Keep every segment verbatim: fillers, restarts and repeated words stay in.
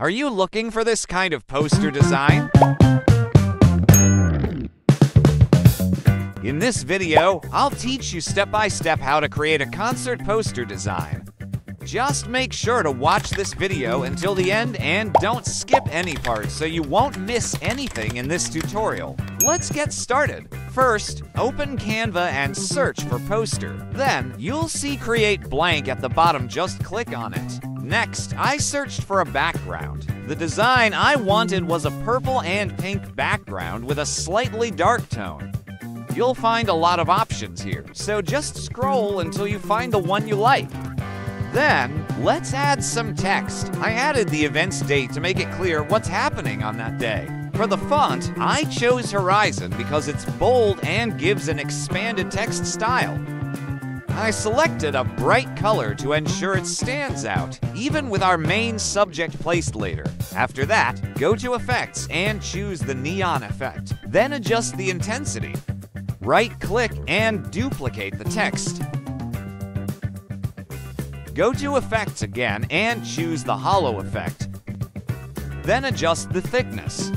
Are you looking for this kind of poster design? In this video, I'll teach you step-by-step how to create a concert poster design. Just make sure to watch this video until the end and don't skip any part so you won't miss anything in this tutorial. Let's get started. First, open Canva and search for poster. Then, you'll see Create Blank at the bottom. Just click on it. Next, I searched for a background. The design I wanted was a purple and pink background with a slightly dark tone. You'll find a lot of options here, so just scroll until you find the one you like. Then, let's add some text. I added the event's date to make it clear what's happening on that day. For the font, I chose Horizon because it's bold and gives an expanded text style. I selected a bright color to ensure it stands out, even with our main subject placed later. After that, go to Effects and choose the neon effect. Then adjust the intensity. Right-click and duplicate the text. Go to Effects again and choose the hollow effect. Then adjust the thickness.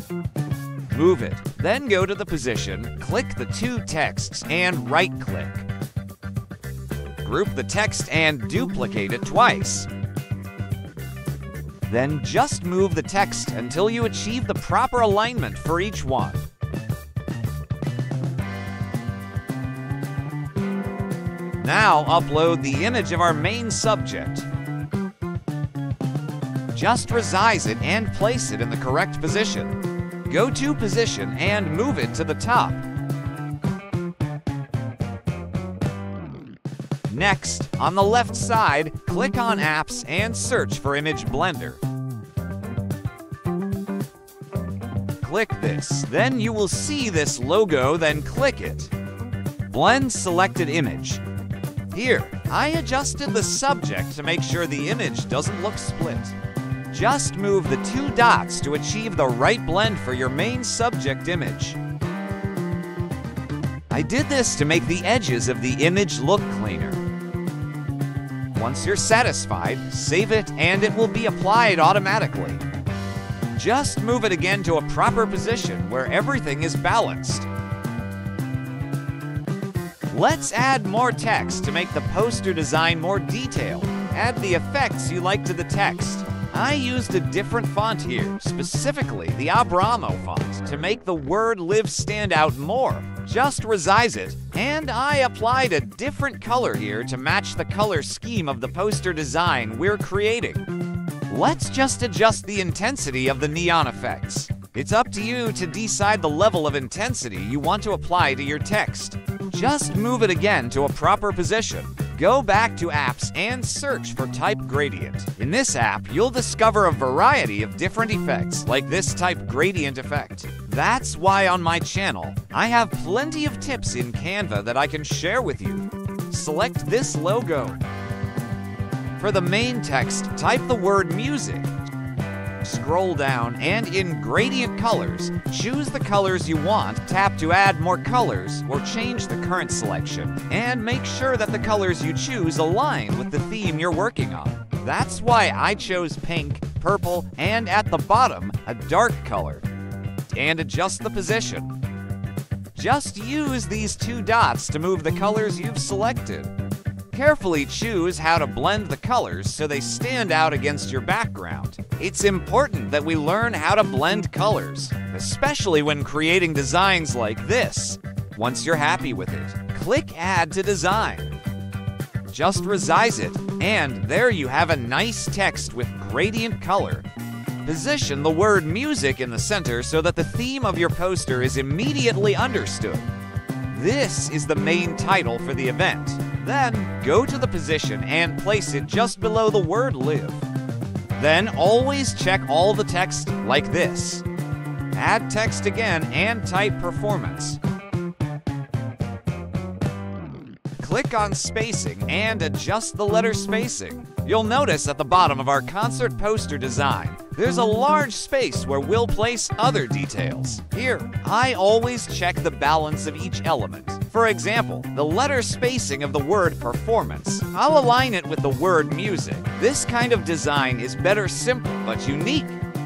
Move it. Then go to the position, click the two texts, and right-click. Group the text and duplicate it twice. Then just move the text until you achieve the proper alignment for each one. Now upload the image of our main subject. Just resize it and place it in the correct position. Go to Position and move it to the top. Next, on the left side, click on Apps and search for Image Blender. Click this, then you will see this logo, then click it. Blend selected image. Here, I adjusted the subject to make sure the image doesn't look split. Just move the two dots to achieve the right blend for your main subject image. I did this to make the edges of the image look cleaner. Once you're satisfied, save it and it will be applied automatically. Just move it again to a proper position where everything is balanced. Let's add more text to make the poster design more detailed. Add the effects you like to the text. I used a different font here, specifically the Abramo font, to make the word live stand out more. Just resize it, and I applied a different color here to match the color scheme of the poster design we're creating. Let's just adjust the intensity of the neon effects. It's up to you to decide the level of intensity you want to apply to your text. Just move it again to a proper position. Go back to Apps and search for Type Gradient. In this app, you'll discover a variety of different effects, like this Type Gradient effect. That's why on my channel, I have plenty of tips in Canva that I can share with you. Select this logo. For the main text, type the word music. Scroll down and in Gradient Colors, choose the colors you want, tap to add more colors or change the current selection, and make sure that the colors you choose align with the theme you're working on. That's why I chose pink, purple, and at the bottom, a dark color. And adjust the position. Just use these two dots to move the colors you've selected. Carefully choose how to blend the colors so they stand out against your background. It's important that we learn how to blend colors, especially when creating designs like this. Once you're happy with it, click Add to Design. Just resize it, and there you have a nice text with gradient color. Position the word music in the center so that the theme of your poster is immediately understood. This is the main title for the event. Then, go to the position and place it just below the word live. Then, always check all the text like this. Add text again and type performance. Click on spacing and adjust the letter spacing. You'll notice at the bottom of our concert poster design, there's a large space where we'll place other details. Here, I always check the balance of each element. For example, the letter spacing of the word performance. I'll align it with the word music. This kind of design is better simple but unique.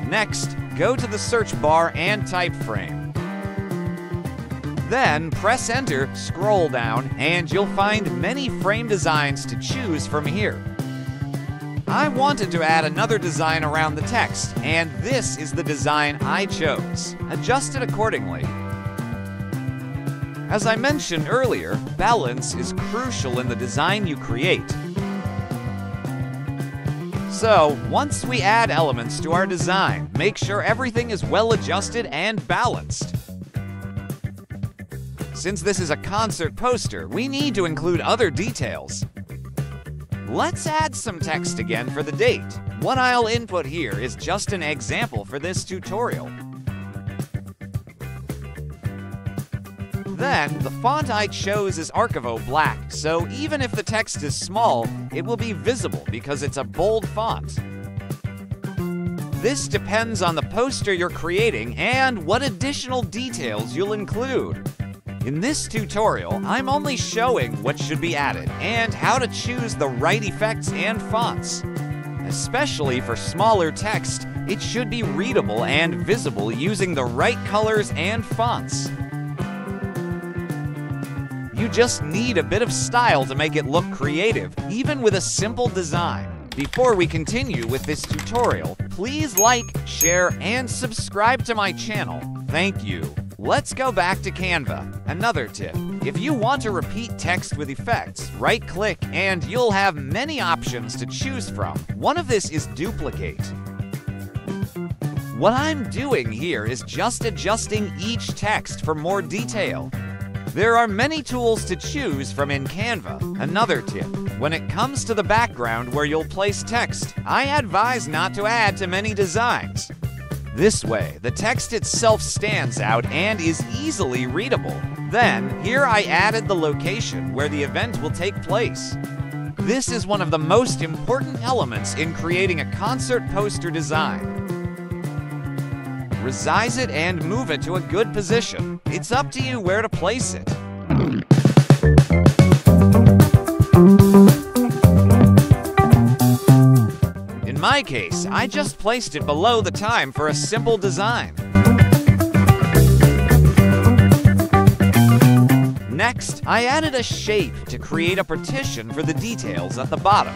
Next, go to the search bar and type frame. Then press enter, scroll down, and you'll find many frame designs to choose from here. I wanted to add another design around the text, and this is the design I chose. Adjust it accordingly. As I mentioned earlier, balance is crucial in the design you create. So, once we add elements to our design, make sure everything is well adjusted and balanced. Since this is a concert poster, we need to include other details. Let's add some text again for the date. What I'll input here is just an example for this tutorial. Then, the font I chose is Archivo Black, so even if the text is small, it will be visible because it's a bold font. This depends on the poster you're creating and what additional details you'll include. In this tutorial, I'm only showing what should be added and how to choose the right effects and fonts. Especially for smaller text, it should be readable and visible using the right colors and fonts. You just need a bit of style to make it look creative, even with a simple design. Before we continue with this tutorial, please like, share, and subscribe to my channel. Thank you. Let's go back to Canva. Another tip, if you want to repeat text with effects, right-click and you'll have many options to choose from. One of this is duplicate. What I'm doing here is just adjusting each text for more detail. There are many tools to choose from in Canva. Another tip, when it comes to the background where you'll place text, I advise not to add too many designs. This way, the text itself stands out and is easily readable. Then, here I added the location where the event will take place. This is one of the most important elements in creating a concert poster design. Resize it and move it to a good position. It's up to you where to place it. In my case, I just placed it below the time for a simple design. Next, I added a shape to create a partition for the details at the bottom.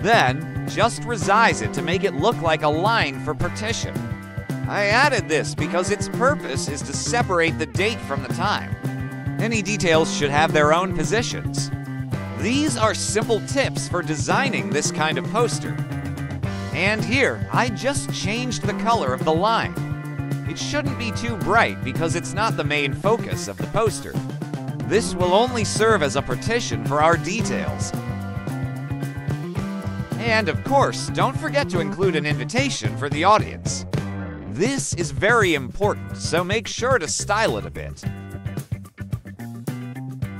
Then, just resize it to make it look like a line for partition. I added this because its purpose is to separate the date from the time. Any details should have their own positions. These are simple tips for designing this kind of poster. And here, I just changed the color of the line. It shouldn't be too bright because it's not the main focus of the poster. This will only serve as a partition for our details. And of course, don't forget to include an invitation for the audience. This is very important, so make sure to style it a bit.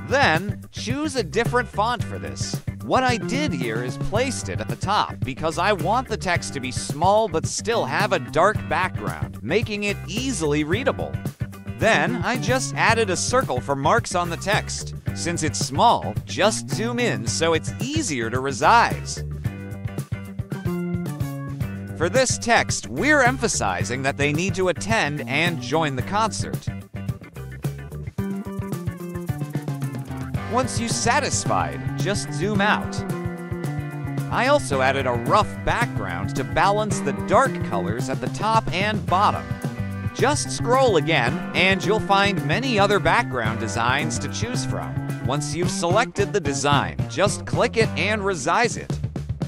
Then, choose a different font for this. What I did here is placed it at the top because I want the text to be small but still have a dark background, making it easily readable. Then, I just added a circle for marks on the text. Since it's small, just zoom in so it's easier to resize. For this text, we're emphasizing that they need to attend and join the concert. Once you're satisfied, just zoom out. I also added a rough background to balance the dark colors at the top and bottom. Just scroll again, and you'll find many other background designs to choose from. Once you've selected the design, just click it and resize it.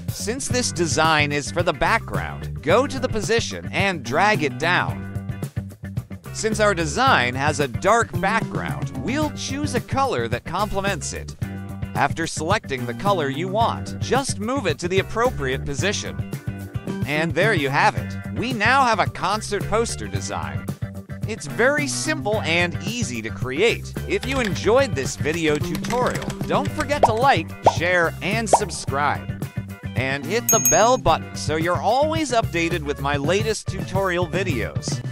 Since this design is for the background, go to the position and drag it down. Since our design has a dark background, we'll choose a color that complements it. After selecting the color you want, just move it to the appropriate position. And there you have it. We now have a concert poster design. It's very simple and easy to create. If you enjoyed this video tutorial, don't forget to like, share, and subscribe. And hit the bell button so you're always updated with my latest tutorial videos.